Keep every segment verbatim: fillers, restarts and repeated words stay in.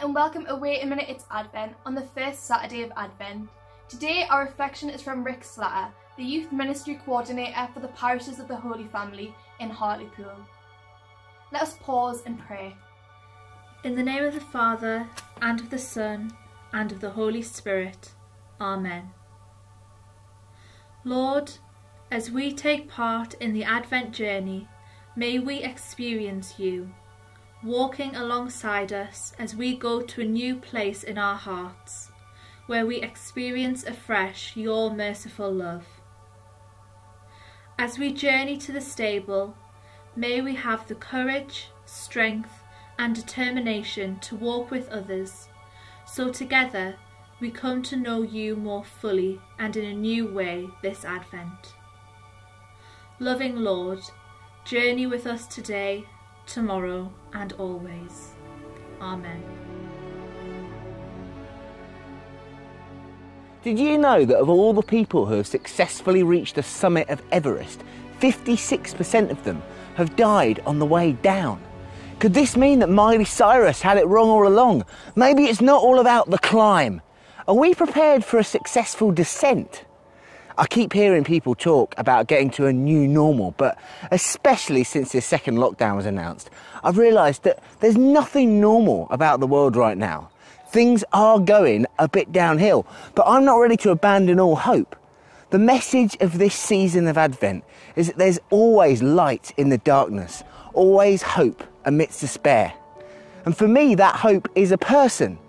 And welcome to Wait a Minute It's Advent on the first Saturday of Advent. Today our reflection is from Rick Slatter, the Youth Ministry Coordinator for the Parishes of the Holy Family in Hartlepool. Let us pause and pray. In the name of the Father, and of the Son, and of the Holy Spirit. Amen. Lord, as we take part in the Advent journey, may we experience you, walking alongside us as we go to a new place in our hearts, where we experience afresh your merciful love. As we journey to the stable, may we have the courage, strength, and determination to walk with others, so together we come to know you more fully and in a new way this Advent. Loving Lord, journey with us today, tomorrow and always. Amen. Did you know that of all the people who have successfully reached the summit of Everest, fifty-six percent of them have died on the way down? Could this mean that Miley Cyrus had it wrong all along? Maybe it's not all about the climb. Are we prepared for a successful descent? I keep hearing people talk about getting to a new normal, but especially since this second lockdown was announced, I've realised that there's nothing normal about the world right now. Things are going a bit downhill, but I'm not ready to abandon all hope. The message of this season of Advent is that there's always light in the darkness, always hope amidst despair. And for me, that hope is a person.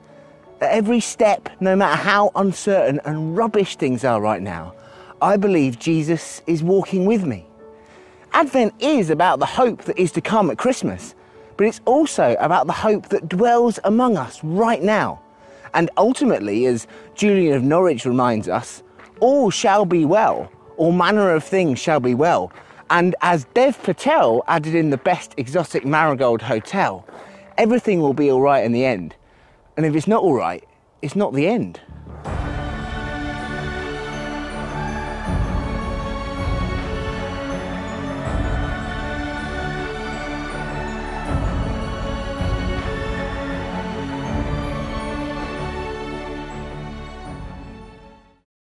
At every step, no matter how uncertain and rubbish things are right now, I believe Jesus is walking with me. Advent is about the hope that is to come at Christmas, but it's also about the hope that dwells among us right now. And ultimately, as Julian of Norwich reminds us, all shall be well, all manner of things shall be well. And as Dev Patel added in The Best Exotic Marigold Hotel, everything will be all right in the end. And if it's not all right, it's not the end.